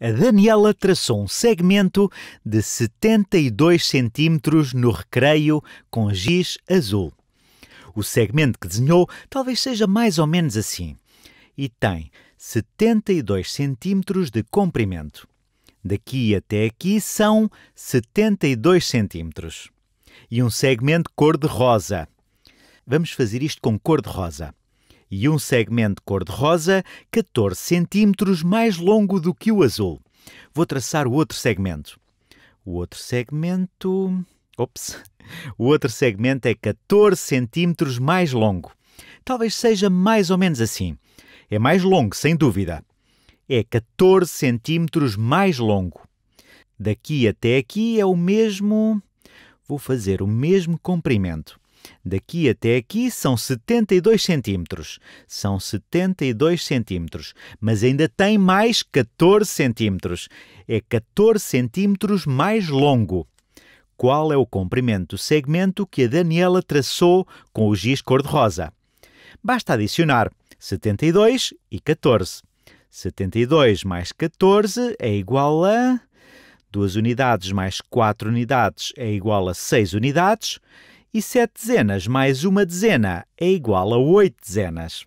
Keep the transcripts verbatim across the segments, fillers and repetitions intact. a Daniela traçou um segmento de setenta e dois centímetros no recreio com giz azul. O segmento que desenhou talvez seja mais ou menos assim e tem setenta e dois centímetros de comprimento. Daqui até aqui são setenta e dois centímetros. E um segmento cor-de-rosa. Vamos fazer isto com cor-de-rosa. E um segmento cor-de-rosa catorze centímetros mais longo do que o azul. Vou traçar o outro segmento. O outro segmento... Ops! O outro segmento é catorze centímetros mais longo. Talvez seja mais ou menos assim. É mais longo, sem dúvida. É catorze centímetros mais longo. Daqui até aqui é o mesmo... Vou fazer o mesmo comprimento. Daqui até aqui são setenta e dois centímetros. São setenta e dois centímetros. Mas ainda tem mais catorze centímetros. É catorze centímetros mais longo. Qual é o comprimento do segmento que a Daniela traçou com o giz cor-de-rosa? Basta adicionar setenta e dois e catorze. setenta e dois mais catorze é igual a... duas unidades mais quatro unidades é igual a seis unidades. E sete dezenas mais uma dezena é igual a oito dezenas.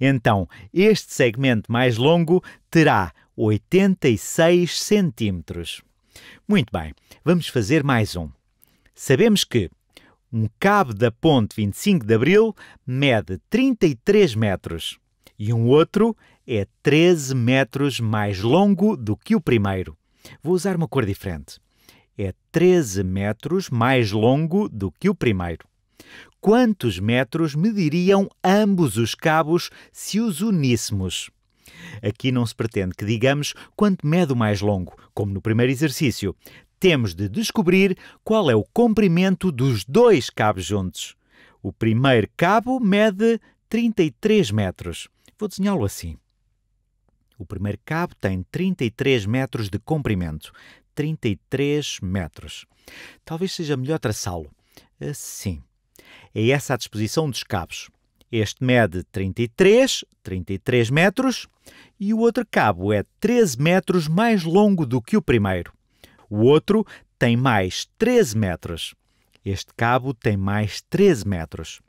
Então, este segmento mais longo terá oitenta e seis centímetros. Muito bem, vamos fazer mais um. Sabemos que um cabo da ponte vinte e cinco de Abril mede trinta e três metros. E um outro é treze metros mais longo do que o primeiro. Vou usar uma cor diferente. É treze metros mais longo do que o primeiro. Quantos metros mediriam ambos os cabos se os uníssemos? Aqui não se pretende que digamos quanto mede o mais longo, como no primeiro exercício. Temos de descobrir qual é o comprimento dos dois cabos juntos. O primeiro cabo mede trinta e três metros. Vou desenhá-lo assim. O primeiro cabo tem trinta e três metros de comprimento. trinta e três metros. Talvez seja melhor traçá-lo. Assim. É essa a disposição dos cabos. Este mede trinta e três, trinta e três metros. E o outro cabo é treze metros mais longo do que o primeiro. O outro tem mais treze metros. Este cabo tem mais treze metros.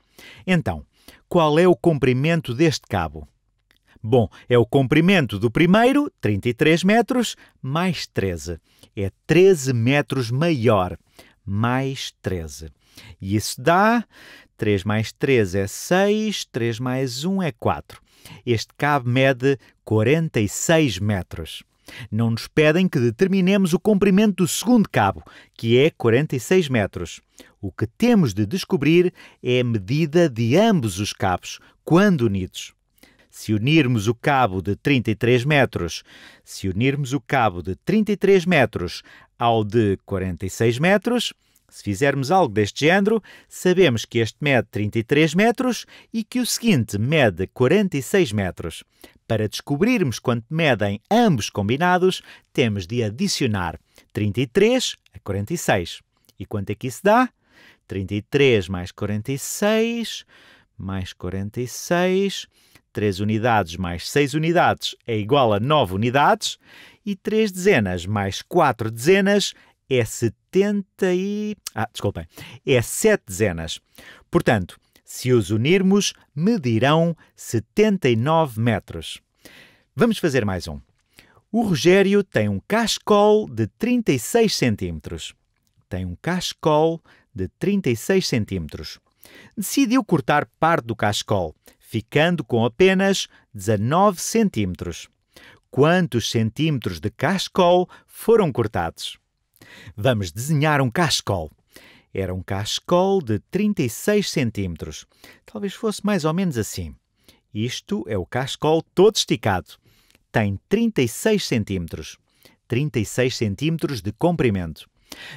Então, qual é o comprimento deste cabo? Bom, é o comprimento do primeiro, trinta e três metros, mais treze. É treze metros maior, mais treze. E isso dá... três mais três é seis, três mais um é quatro. Este cabo mede quarenta e seis metros. Não nos pedem que determinemos o comprimento do segundo cabo, que é quarenta e seis metros. O que temos de descobrir é a medida de ambos os cabos, quando unidos. Se unirmos o cabo de trinta e três metros, se unirmos o cabo de trinta e três metros ao de quarenta e seis metros, se fizermos algo deste género, sabemos que este mede trinta e três metros e que o seguinte mede quarenta e seis metros. Para descobrirmos quanto medem ambos combinados, temos de adicionar trinta e três a quarenta e seis. E quanto é que isso dá? trinta e três mais quarenta e seis, mais quarenta e seis... três unidades mais seis unidades é igual a nove unidades e três dezenas mais quatro dezenas é setenta e... Ah, desculpem. É sete dezenas. Portanto, se os unirmos, medirão setenta e nove metros. Vamos fazer mais um. O Rogério tem um cascol de trinta e seis centímetros. Tem um cascol de trinta e seis centímetros. Decidiu cortar parte do cascol, ficando com apenas dezanove centímetros. Quantos centímetros de cascol foram cortados? Vamos desenhar um cascol. Era um cascol de trinta e seis centímetros. Talvez fosse mais ou menos assim. Isto é o cascol todo esticado. Tem trinta e seis centímetros. trinta e seis centímetros de comprimento.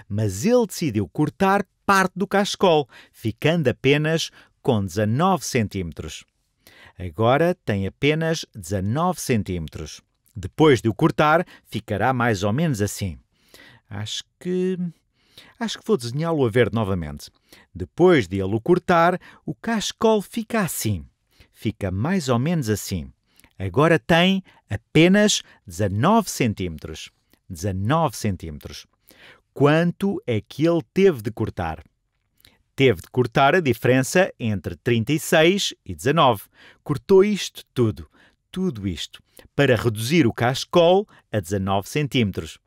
Mas ele decidiu cortar parte do cascol, ficando apenas com dezanove centímetros. Agora tem apenas dezanove centímetros. Depois de o cortar, ficará mais ou menos assim. Acho que... Acho que vou desenhá-lo a verde novamente. Depois de ele o cortar, o cascol fica assim. Fica mais ou menos assim. agora tem apenas dezanove centímetros. dezanove centímetros. Quanto é que ele teve de cortar? Teve de cortar a diferença entre trinta e seis e dezanove. Cortou isto tudo, tudo isto, para reduzir o cascol a dezanove centímetros.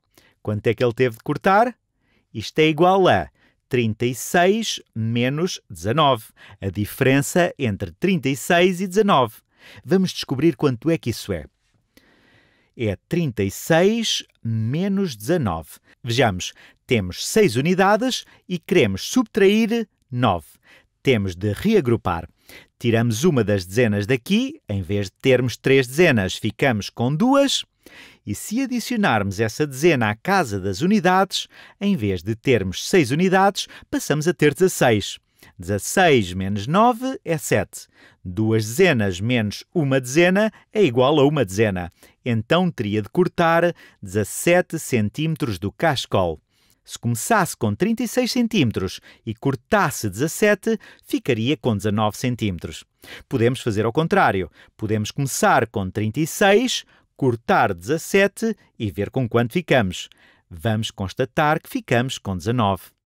Quanto é que ele teve de cortar? Isto é igual a trinta e seis menos dezanove, a diferença entre trinta e seis e dezanove. Vamos descobrir quanto é que isso é. É trinta e seis menos dezanove. Vejamos, temos seis unidades e queremos subtrair nove. Temos de reagrupar. Tiramos uma das dezenas daqui, em vez de termos três dezenas, ficamos com duas. E se adicionarmos essa dezena à casa das unidades, em vez de termos seis unidades, passamos a ter dezasseis. dezasseis menos nove é sete. Duas dezenas menos uma dezena é igual a uma dezena. Então teria de cortar dezassete centímetros do cascol. Se começasse com trinta e seis centímetros e cortasse dezassete, ficaria com dezanove centímetros. Podemos fazer ao contrário. Podemos começar com trinta e seis, cortar dezassete e ver com quanto ficamos. Vamos constatar que ficamos com dezanove.